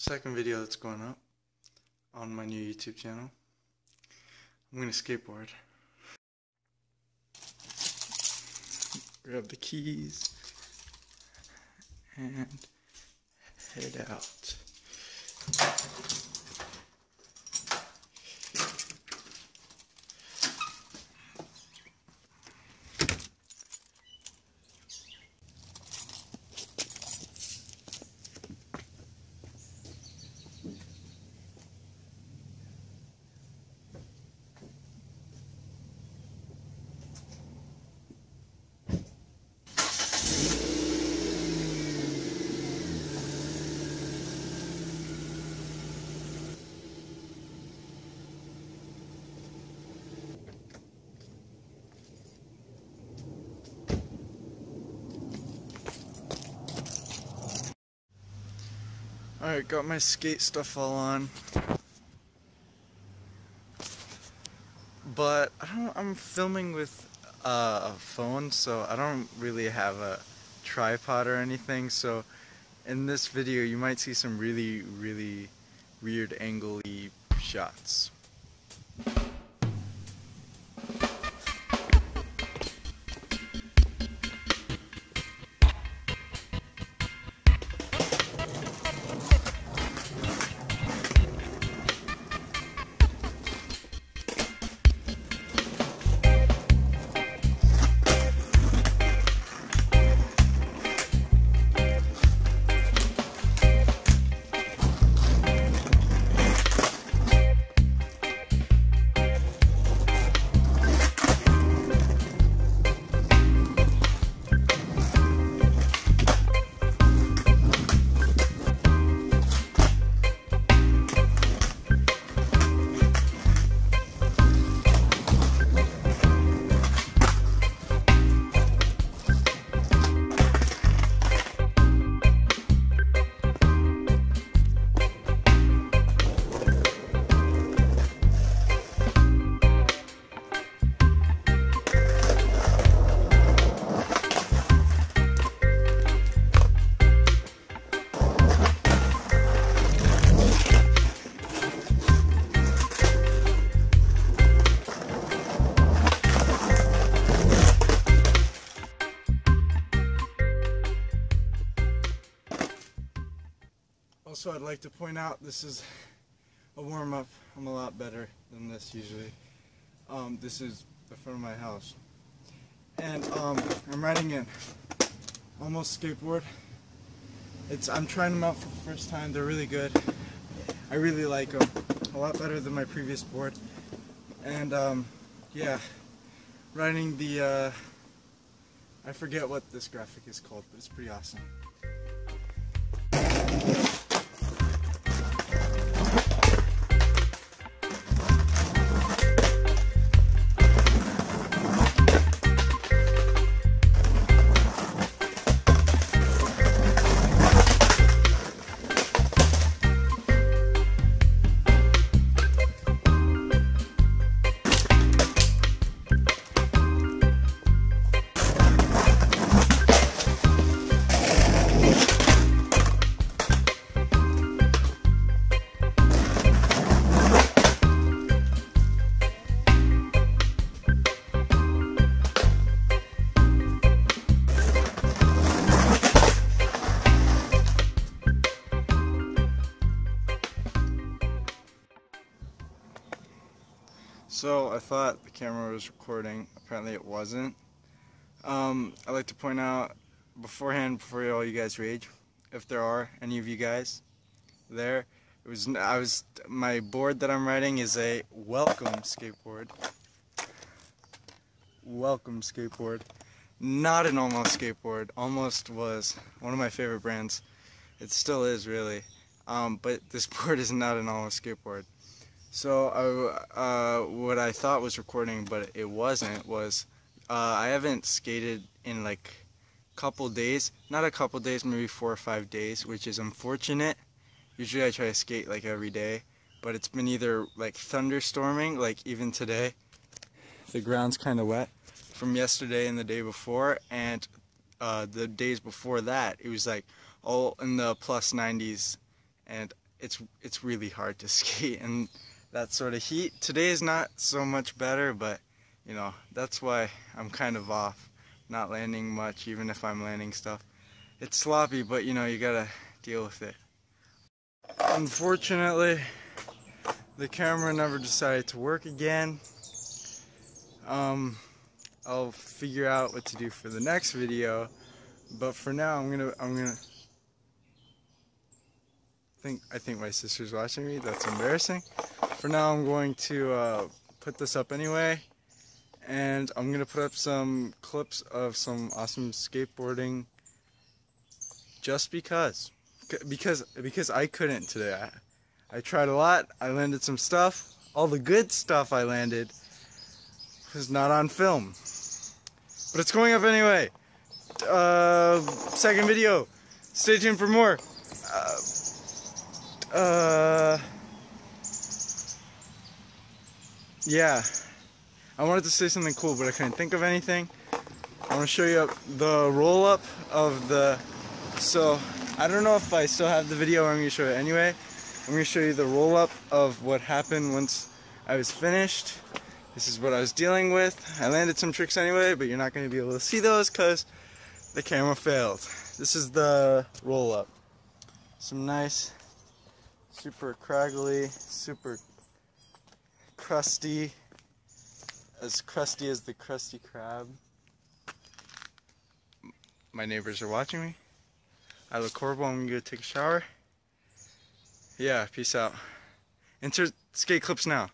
Second video that's going up on my new YouTube channel. I'm gonna skateboard. Grab the keys and head out. Alright, got my skate stuff all on, but I'm filming with a phone, so I don't really have a tripod or anything, so in this video you might see some really weird angle-y shots. Also, I'd like to point out this is a warm-up. I'm a lot better than this usually. This is the front of my house. And I'm riding in Almost skateboard. I'm trying them out for the first time. They're really good. I really like them. A lot better than my previous board. And yeah, riding the, I forget what this graphic is called, but it's pretty awesome. So I thought the camera was recording, apparently it wasn't. I'd like to point out beforehand, before all you guys rage, if there are any of you guys there, my board that I'm riding is a Welcome skateboard. Welcome skateboard. Not an Almost skateboard. Almost was one of my favorite brands. It still is, really. But this board is not an Almost skateboard. So what I thought was recording, but it wasn't, was I haven't skated in like a couple days, maybe 4 or 5 days, which is unfortunate. Usually I try to skate like every day, but it's been either like thunderstorming, like even today, the ground's kind of wet from yesterday and the day before, and the days before that, it was like all in the plus 90s, and it's really hard to skate in that sort of heat. Today is not so much better, but you know, that's why I'm kind of off, not landing much, even if I'm landing stuff. It's sloppy, but you know, you gotta deal with it. Unfortunately, the camera never decided to work again. I'll figure out what to do for the next video, but for now I'm gonna I think my sister's watching me. That's embarrassing. For now I'm going to put this up anyway, and I'm gonna put up some clips of some awesome skateboarding just because I couldn't today. I tried a lot. I landed some stuff. All the good stuff I landed was not on film, but it's going up anyway. Second video. Stay tuned for more. Yeah, I wanted to say something cool, but I couldn't think of anything. I want to show you the roll up of the, so I don't know if I still have the video. I'm gonna show it anyway. I'm gonna show you the roll up of what happened once I was finished. This is what I was dealing with. I landed some tricks anyway, but you're not going to be able to see those because the camera failed. This is the roll up. Some nice, super craggly, super crusty as the Krusty Krab. My neighbors are watching me. I look horrible. I'm going to go take a shower. Yeah, peace out. Insert skate clips now.